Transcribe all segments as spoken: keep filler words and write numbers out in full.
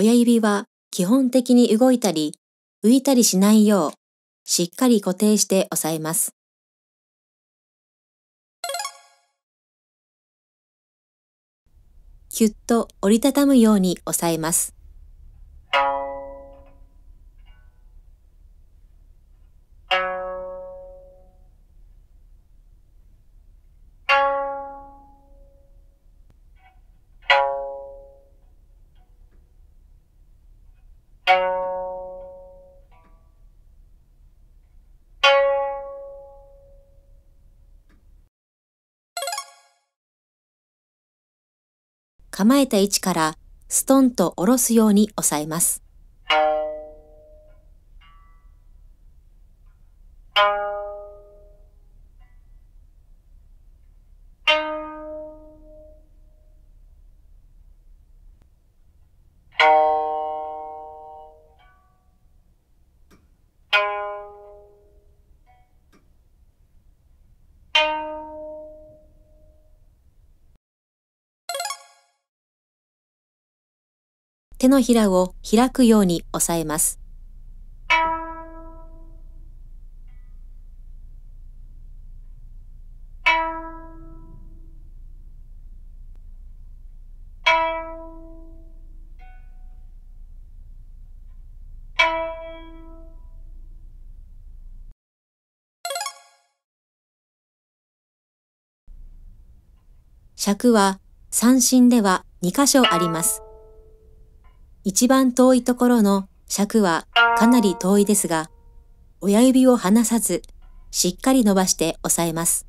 親指は基本的に動いたり浮いたりしないようしっかり固定して押さえます。キュッと折りたたむように押さえます。構えた位置からストンと下ろすように押さえます。手のひらを開くように押さえます。尺は三線ではに箇所あります。一番遠いところの尺はかなり遠いですが、親指を離さず、しっかり伸ばして押さえます。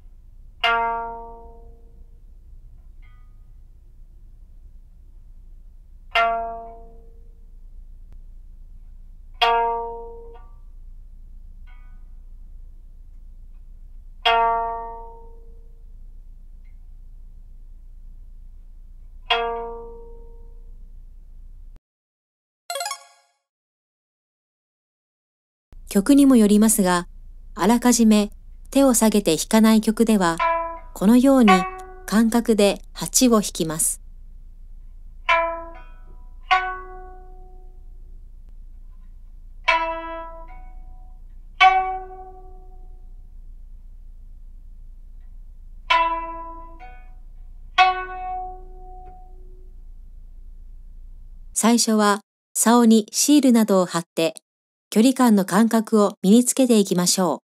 曲にもよりますが、あらかじめ手を下げて弾かない曲では、このように感覚ではちを弾きます。最初は竿にシールなどを貼って、距離感の感覚を身につけていきましょう。